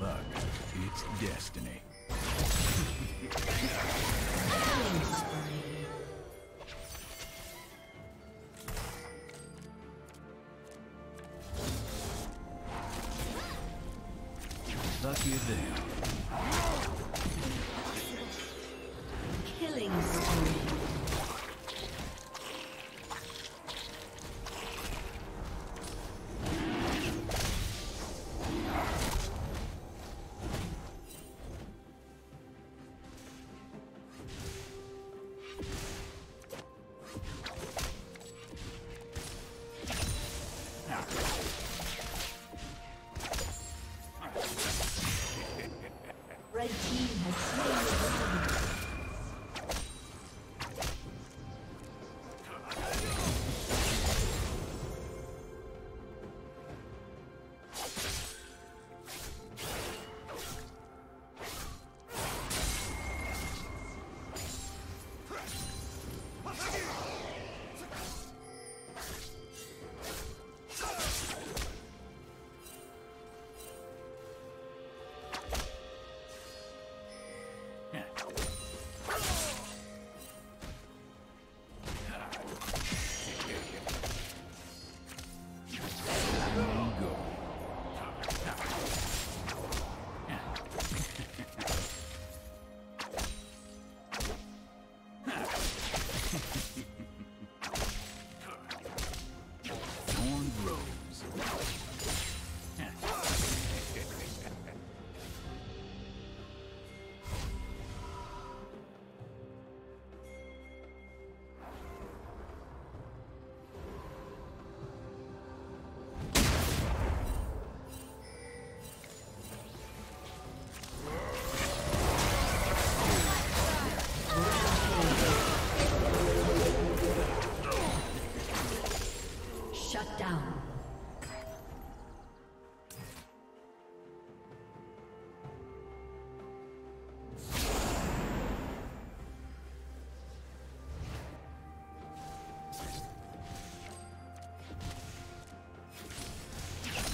luck, it's destiny. Lucky them. Killing spree. Red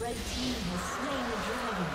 Red team has slain the dragon.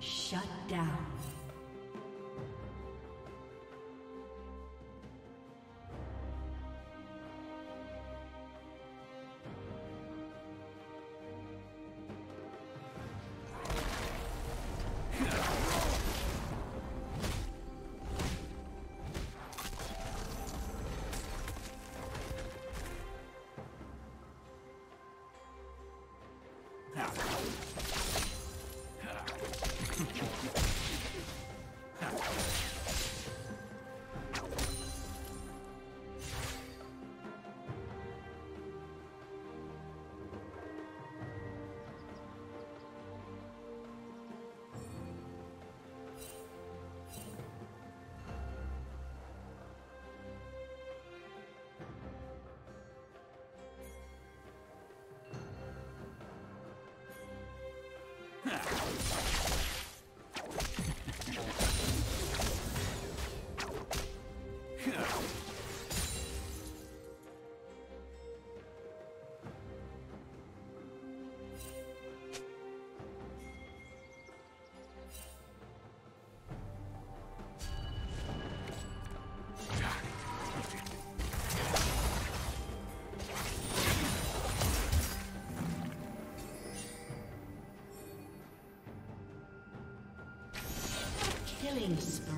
Shut down. Killing spree.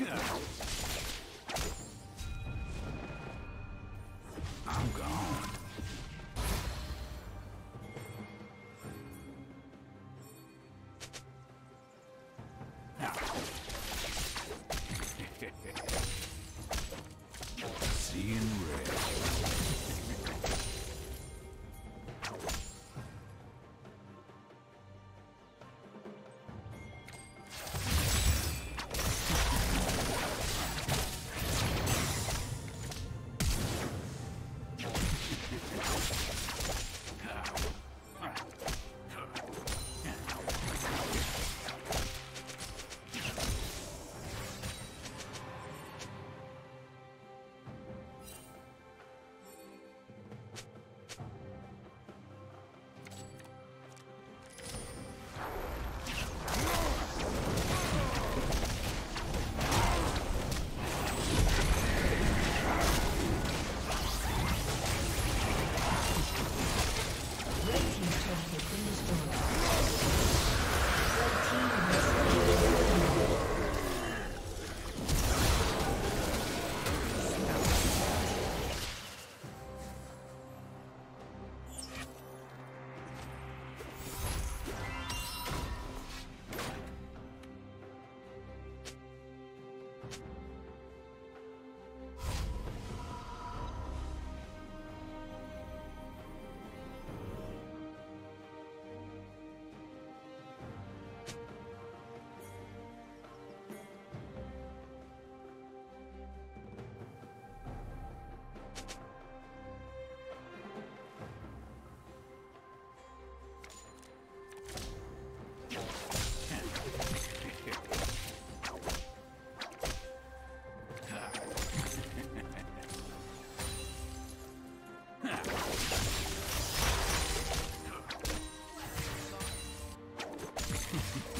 I'm gone. Now. Seeing red.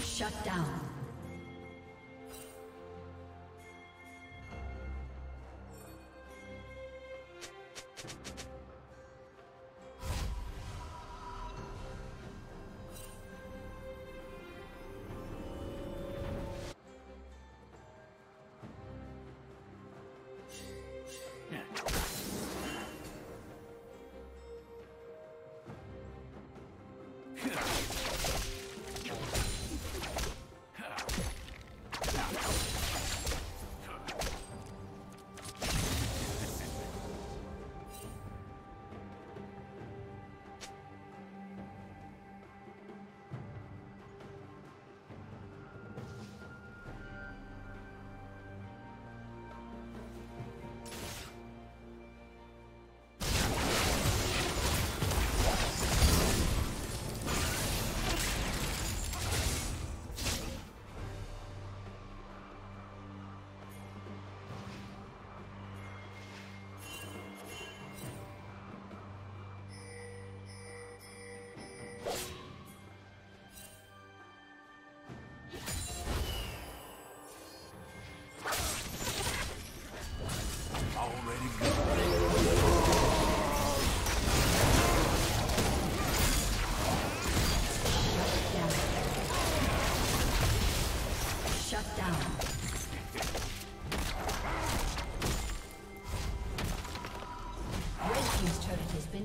Shut down.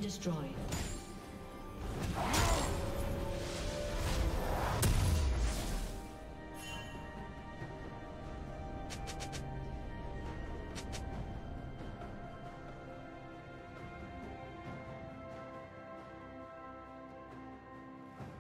Destroyed.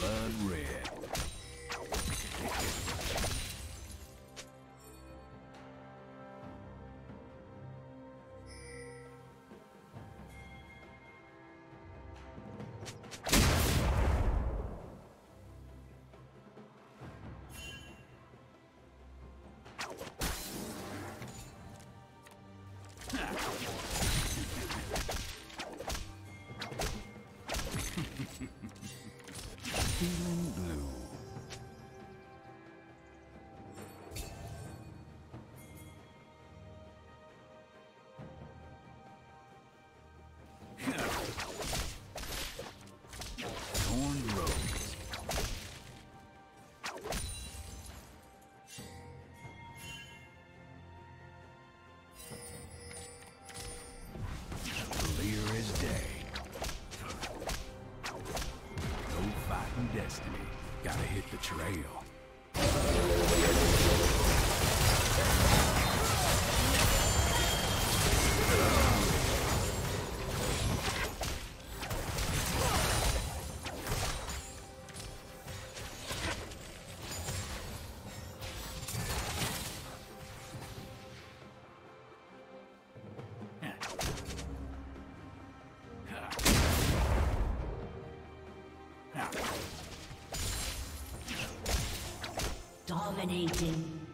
Blood red. Feeling blue. destiny. Gotta hit the trail. Dominating.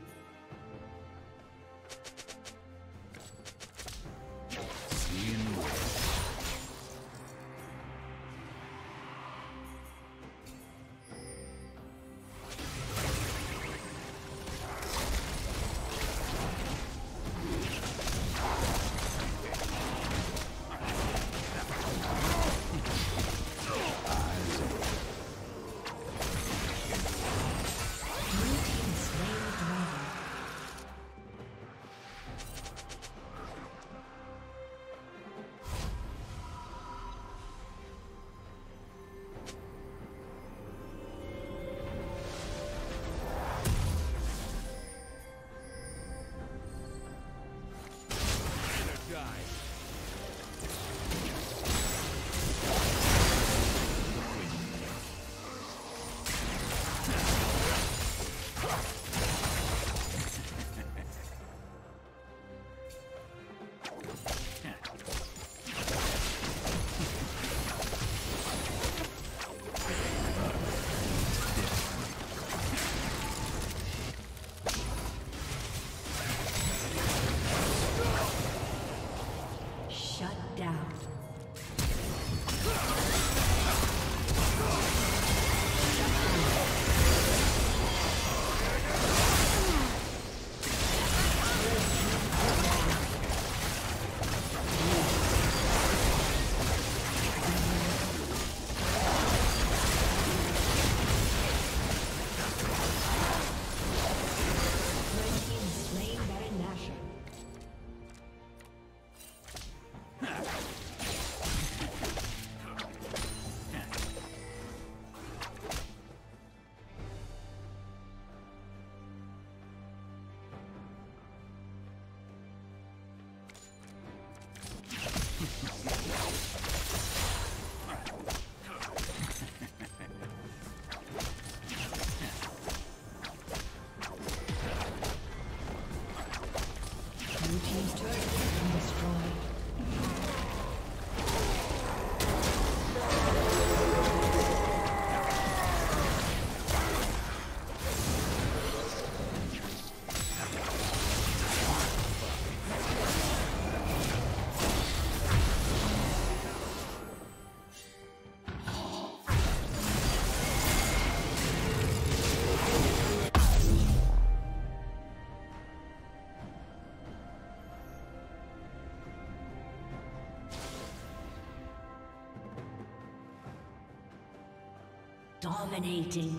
Dominating.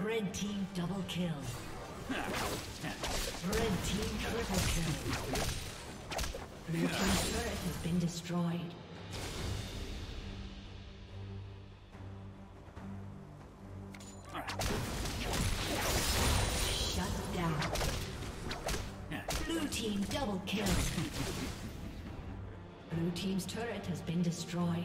Red team double kill. Red team triple kill. Blue team's turret has been destroyed. Shut down. Blue team double kill. Blue team's turret has been destroyed.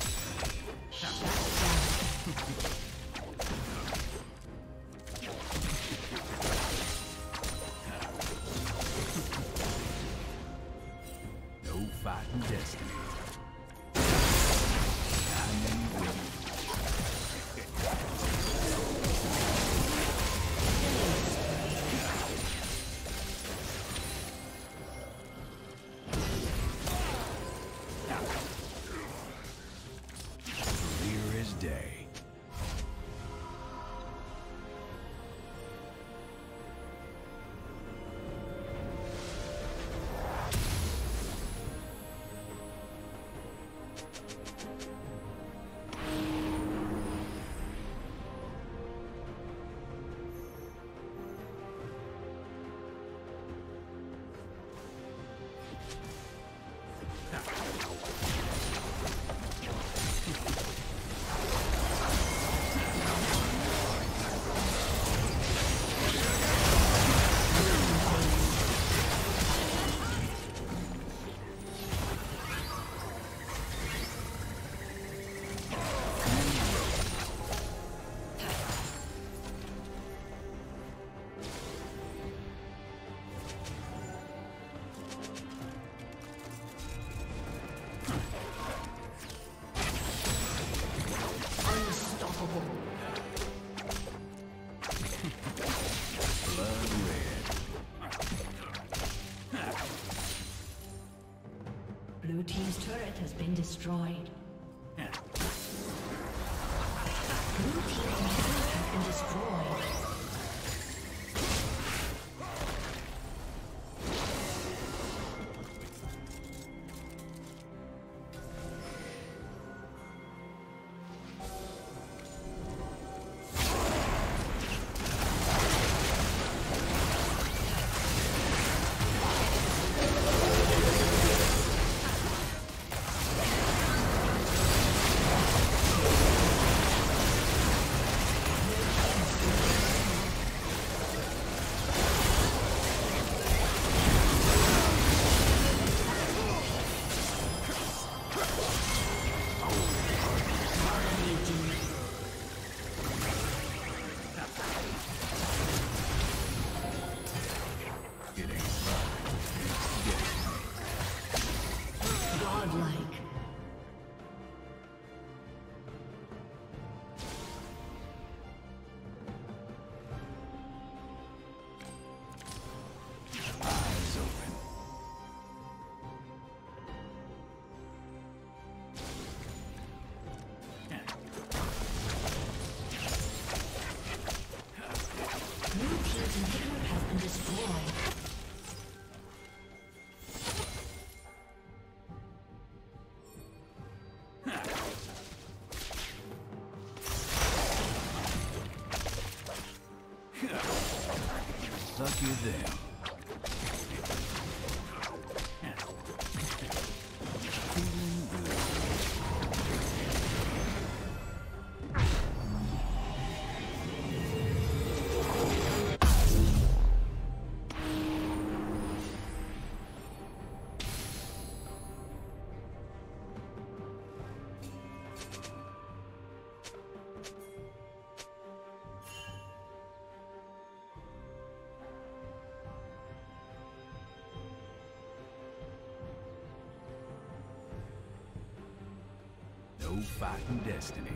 Shut down. Blue team's turret has been destroyed. Blue team's turret has been destroyed. Lucky them. Fighting destiny.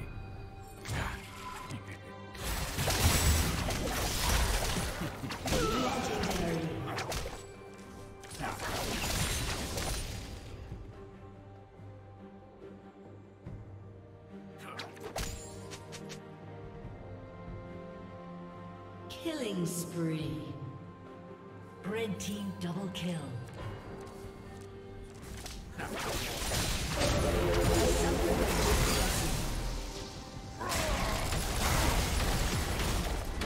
Killing spree. Red team double kill.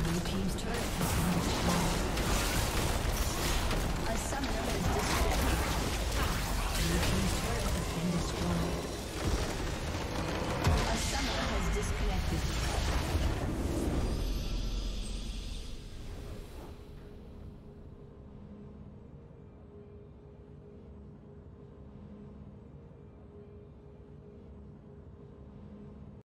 Blue team's turret has been destroyed.